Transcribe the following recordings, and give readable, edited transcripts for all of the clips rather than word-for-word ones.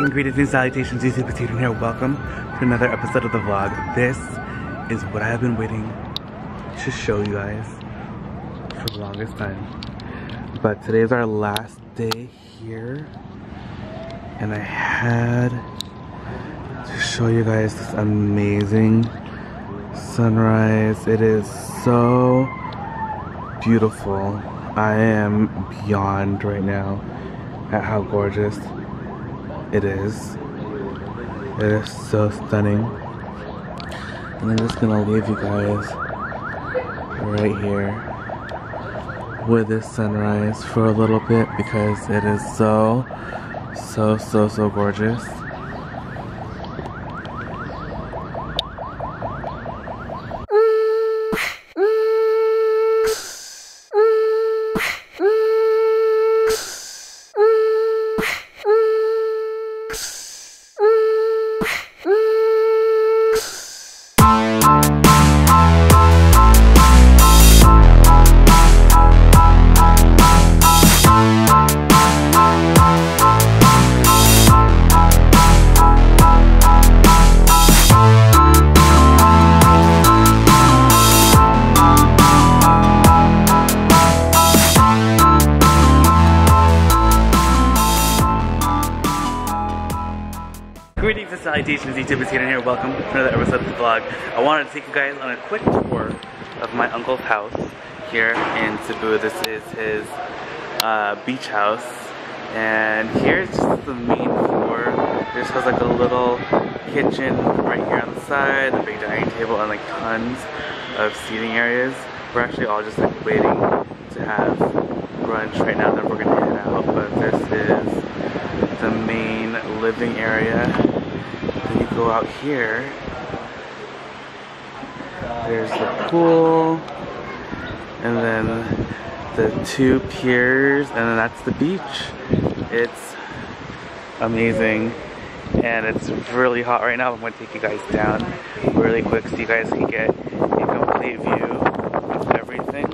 Morning, greetings and salutations, Dusit Thani here. Welcome to another episode of the vlog. This is what I have been waiting to show you guys for the longest time. But today is our last day here, and I had to show you guys this amazing sunrise. It is so beautiful. I am beyond right now at how gorgeous it is. It is so stunning. And I'm just gonna leave you guys right here with this sunrise for a little bit because it is so gorgeous. Greetings and salutations, YouTube. It's Jade here. Welcome to another episode of the vlog. I wanted to take you guys on a quick tour of my uncle's house here in Cebu. This is his beach house, and here's just the main floor. This has like a little kitchen right here on the side, the big dining table, and like tons of seating areas. We're actually all just like waiting to have brunch right now, then we're gonna head out. But this is the main living area. You go out here, there's the pool, and then the two piers, and then that's the beach. It's amazing, and it's really hot right now. I'm going to take you guys down really quick so you guys can get a complete view of everything.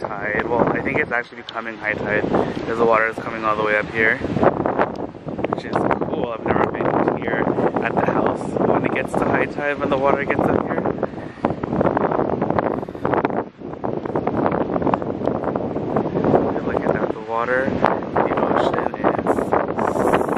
Tide. Well, I think it's actually becoming high tide because the water is coming all the way up here, which is cool. I've never been here at the house when it gets to high tide, when the water gets up here. Look at that, the water, the ocean is so beautiful. There's a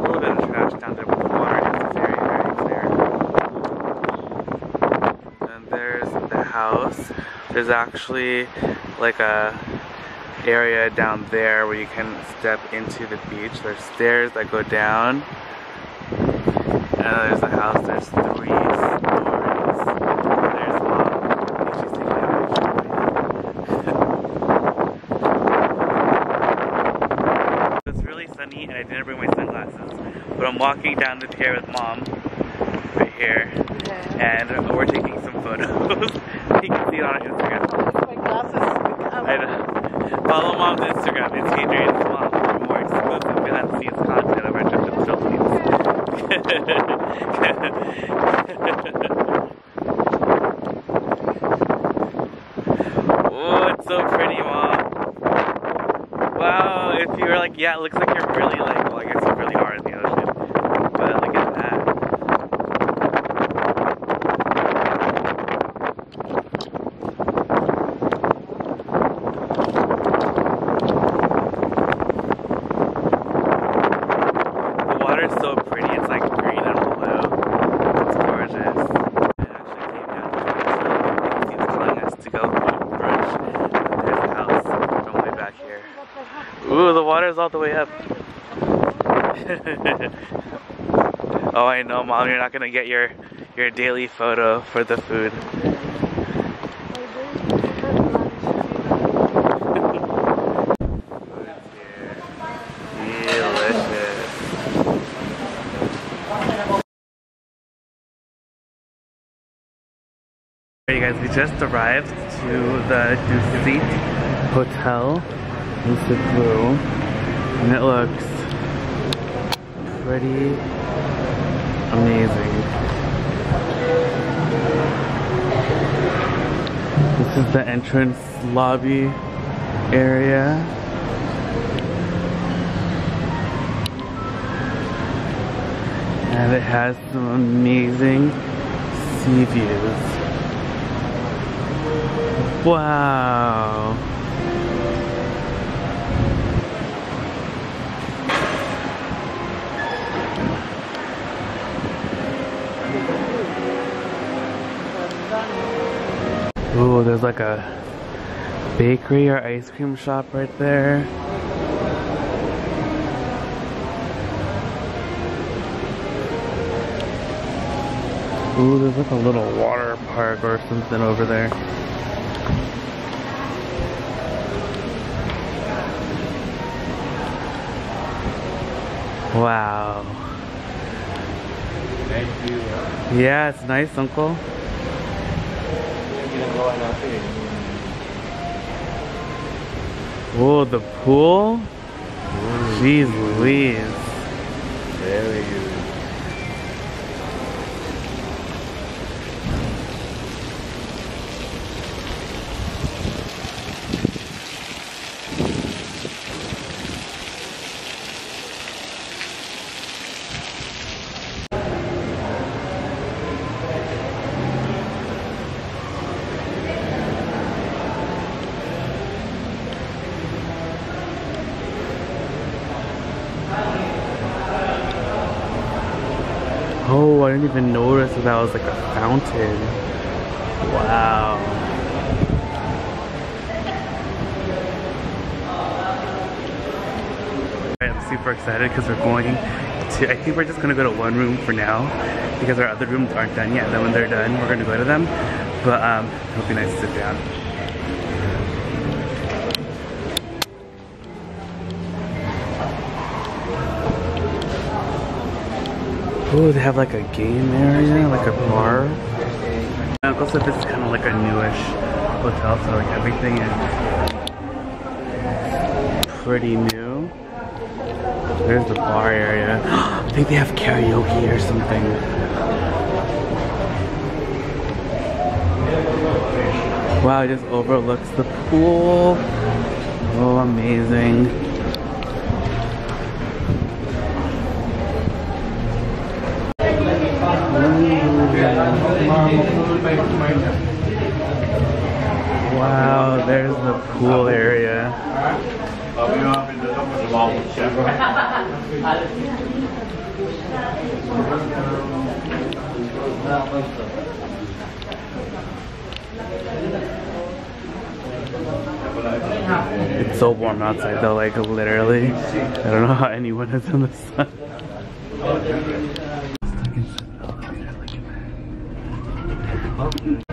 little bit of trash down there, but the water is very clear. And there's the house. There's actually like a area down there where you can step into the beach. There's stairs that go down, and there's the house. There's 3 stories. There's a lot of beaches taking out. It's really sunny, and I didn't bring my sunglasses, but I'm walking down the pier with Mom right here, and we're taking some photos. You can see it on Instagram. My glasses. I know. Follow Mom's Instagram. It's Adrian's Mom for more exclusive behind the scenes content of our trip to the Philippines. Oh, it's so pretty, Mom. Wow, if you were like, yeah, it looks like you're really like, well, I guess you really are in the ocean. But look at that. Ooh, the water is all the way up. Oh, I know, Mom, you're not gonna get your daily photo for the food. Delicious. Alright, you guys, we just arrived to the Dusit Hotel in Cebu, and it looks pretty amazing. This is the entrance lobby area. And it has some amazing sea views. Wow! Ooh, there's like a bakery or ice cream shop right there. Ooh, there's like a little water park or something over there. Wow. Thank you. Yeah, it's nice, Uncle. Oh, the pool? Jeez Louise. Very good. Oh, I didn't even notice that, that was like a fountain. Wow. I'm super excited because we're going to, I think we're just going to go to one room for now because our other rooms aren't done yet. Then when they're done, we're going to go to them. But it'll be nice to sit down. Ooh, they have like a game area, like a bar. My uncle said this is kind of like a newish hotel, so like everything is pretty new. There's the bar area. I think they have karaoke or something. Wow, it just overlooks the pool. Oh, amazing. Wow, there's the pool area. It's so warm outside though, like literally. I don't know how anyone is in the sun.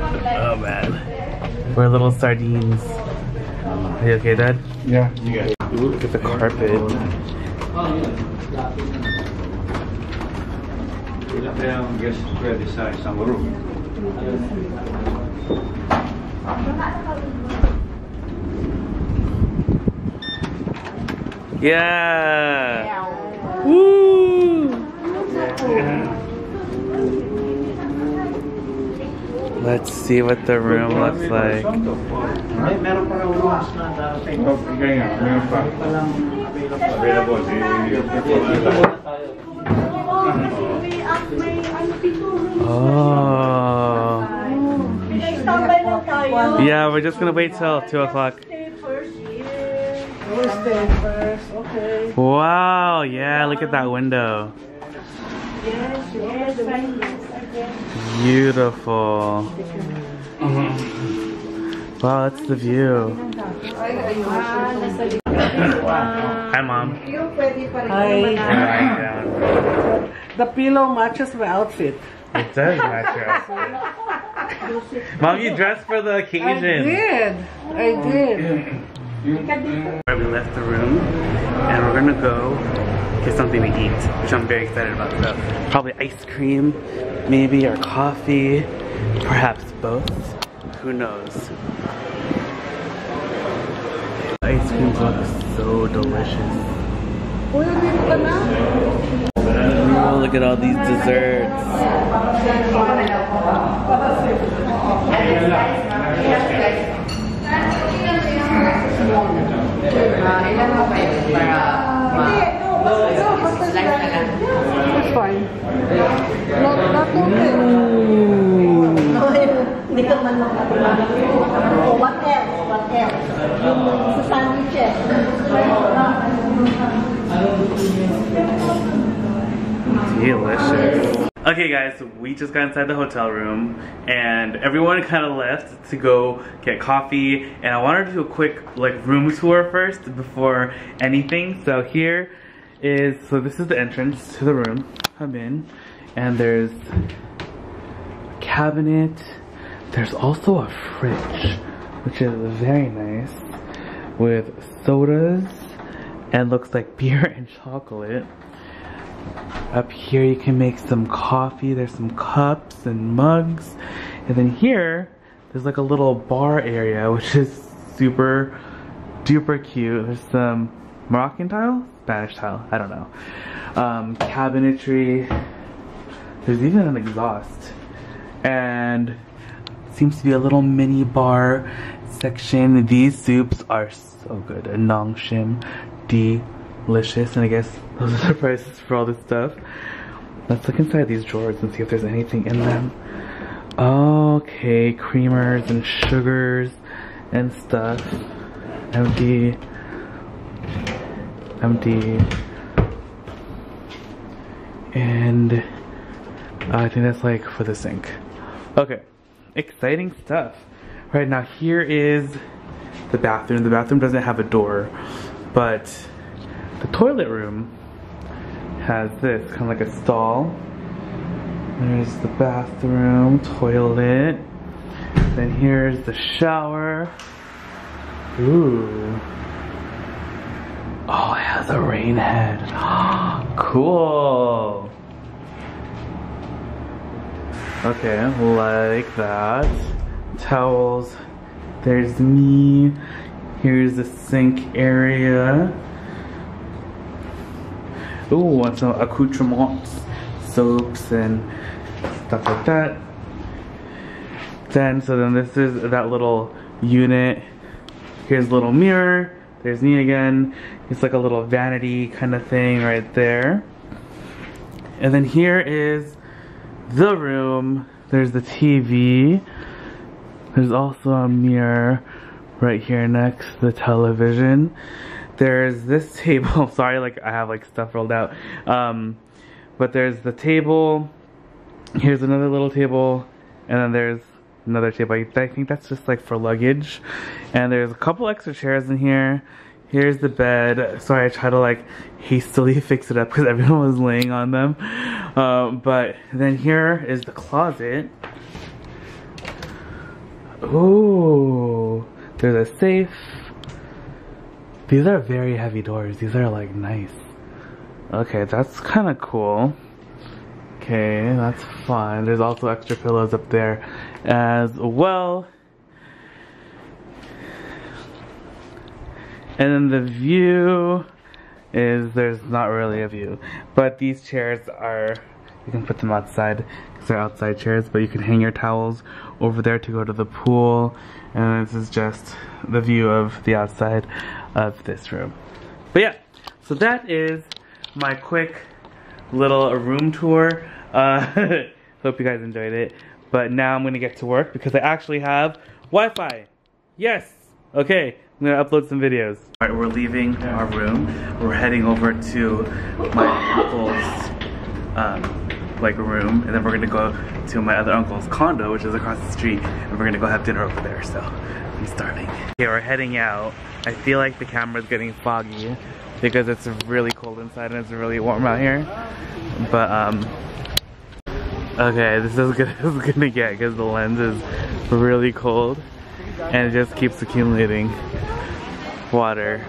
Oh man, we're little sardines. Are you okay, Dad? Yeah, you got it. Ooh, look at the carpet. Yeah! Woo! Yeah. Let's see what the room looks like. Oh. Yeah, we're just gonna wait till 2 o'clock. Wow, yeah, look at that window. Beautiful. Wow, that's the view. Hi, Mom. Hi. The pillow matches my outfit. It does match your outfit. Mom, you dressed for the occasion. I did. We left the room and we're gonna go get something to eat, which I'm very excited about. So probably ice cream, maybe, or coffee, perhaps both. who knows? The ice cream looks so delicious. Oh, look at all these desserts. It's fine. What else? Delicious. Okay guys, so we just got inside the hotel room and everyone kind of left to go get coffee, and I wanted to do a quick like room tour first before anything. So here is, so this is the entrance to the room. Come in and there's a cabinet. There's also a fridge, which is very nice, with sodas and looks like beer and chocolate. Up here you can make some coffee. There's some cups and mugs. And then here, there's like a little bar area, which is super duper cute. There's some Moroccan tile? Spanish tile, I don't know. Cabinetry. There's even an exhaust. And seems to be a little mini bar section. These soups are so good. A Nong Shim, delicious, and I guess those are the prices for all this stuff. Let's look inside these drawers and see if there's anything in them. Okay, creamers and sugars and stuff. Empty. Empty. And I think that's like for the sink. Okay, exciting stuff. Right now here is the bathroom. The bathroom doesn't have a door, but the toilet room has this, kind of like a stall. There's the bathroom, toilet. Then here's the shower. Ooh. Oh, it has a rain head. Cool. Okay, like that. Towels. There's me. Here's the sink area. Ooh, and some accoutrements, soaps and stuff like that. So then this is that little unit. Here's a little mirror. There's me again. It's like a little vanity kind of thing right there. And then here is the room. There's the TV. There's also a mirror right here next to the television. There's this table, sorry, like I have like stuff rolled out, but there's the table, here's another little table, and then there's another table. I think that's just like for luggage, and there's a couple extra chairs in here. Here's the bed. Sorry, I tried to like hastily fix it up because everyone was laying on them, but then here is the closet. Ooh, there's a safe. These are very heavy doors. These are like nice. Okay, that's kind of cool. Okay, that's fun. There's also extra pillows up there as well. And then the view is, there's not really a view, but these chairs are, you can put them outside because they're outside chairs, but you can hang your towels over there to go to the pool. And this is just the view of the outside of this room. But yeah, so that is my quick little room tour. Hope you guys enjoyed it. But now I'm gonna get to work because I actually have Wi-Fi. Yes, okay, I'm gonna upload some videos. All right, we're leaving our room. We're heading over to my uncle's like room, and then we're gonna go to my other uncle's condo, which is across the street, and we're gonna go have dinner over there, so I'm starving. Okay, we're heading out. I feel like the camera's getting foggy because it's really cold inside and it's really warm out here. But okay, this is good as it's gonna get because the lens is really cold and it just keeps accumulating water.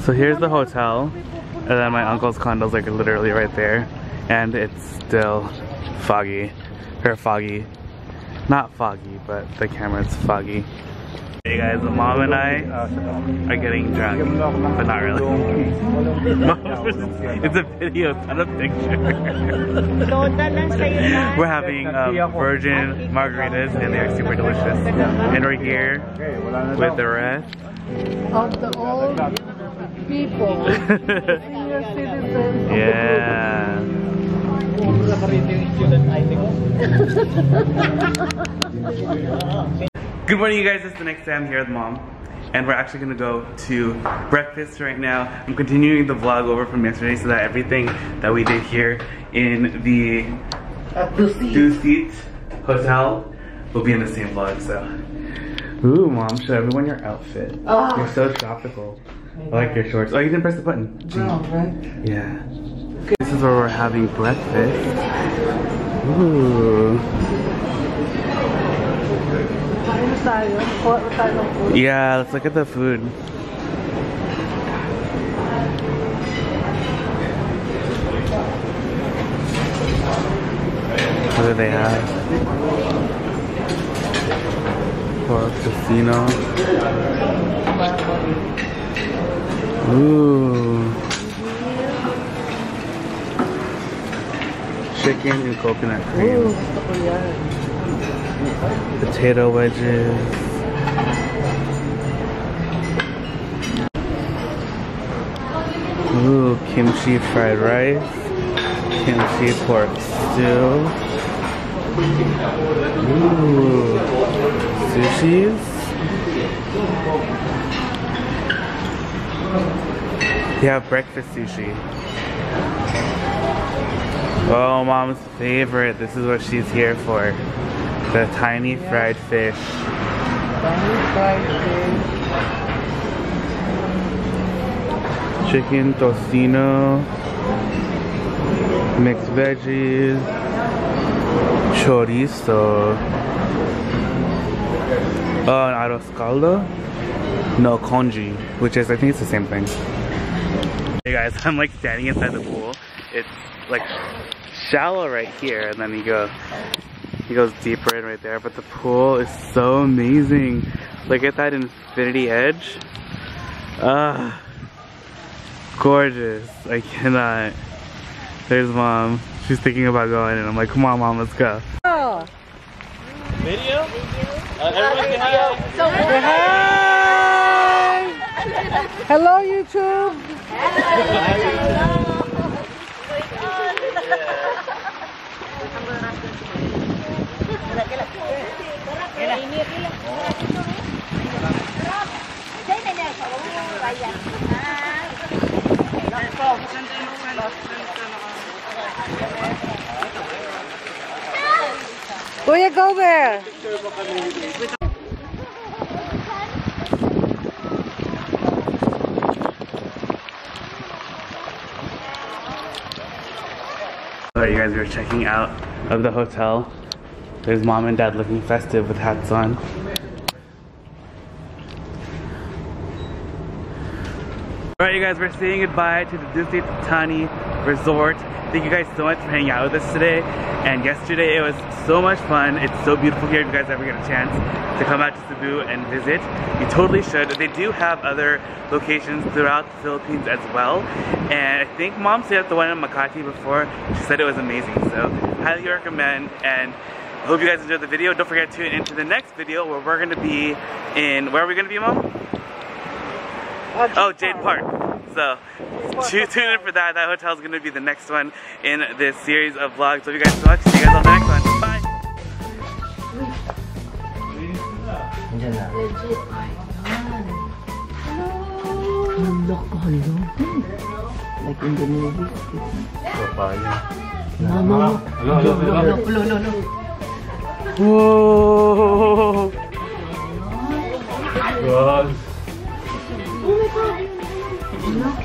So here's the hotel. And then my uncle's condo's like literally right there. And it's still foggy. not foggy, but the camera's foggy. Hey guys, Mom and I are getting drunk, but not really. It's a video, it's not a picture. We're having virgin margaritas and they're super delicious. And we're here with the rest of the old people. Yeah. Good morning you guys, it's the next day. I'm here with Mom and we're actually going to go to breakfast right now. I'm continuing the vlog over from yesterday so that everything that we did here in the Dusit Hotel will be in the same vlog. So, ooh Mom, show everyone your outfit. Oh. You're so tropical. I like your shorts. Oh, you didn't press the button. No, right? Yeah. Good. This is where we're having breakfast. Ooh. Yeah, let's look at the food. What do they have? For a casino. Ooh. Chicken and coconut cream. Potato wedges. Ooh, kimchi fried rice. Kimchi pork stew. Ooh, sushis. They have breakfast sushi. Oh, Mom's favorite. This is what she's here for. The tiny fried fish. Chicken tocino. Mixed veggies. Chorizo. An arroz caldo? No, congee, which is, I think it's the same thing. Hey guys, I'm like standing inside the pool. It's like shallow right here and then you go. It goes deeper in right there, but the pool is so amazing. Look at that infinity edge. Ah, gorgeous. I cannot. There's Mom. She's thinking about going and I'm like, come on Mom, let's go. Oh. Video? Everyone say hi. So hi. Hello YouTube. Hello. Where you go there? Alright you guys, we're checking out of the hotel. There's Mom and Dad looking festive with hats on. Alright you guys, we're saying goodbye to the Dusit Thani Resort. Thank you guys so much for hanging out with us today. And yesterday it was so much fun. It's so beautiful here. If you guys ever get a chance to come out to Cebu and visit, you totally should. They do have other locations throughout the Philippines as well. And I think Mom stayed at the one in Makati before. She said it was amazing. So highly recommend, and I hope you guys enjoyed the video. Don't forget to tune into the next video where we're gonna be in, where are we gonna be, Mom? Oh, Jade Park. So tune in for that. That hotel is gonna be the next one in this series of vlogs. Love you guys so much. See you guys on the next one. Bye. Like in the movies. No. Whoa! God.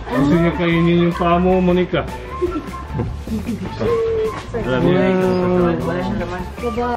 Gusto niya kainin yung paa mo, Monica. Alam niya.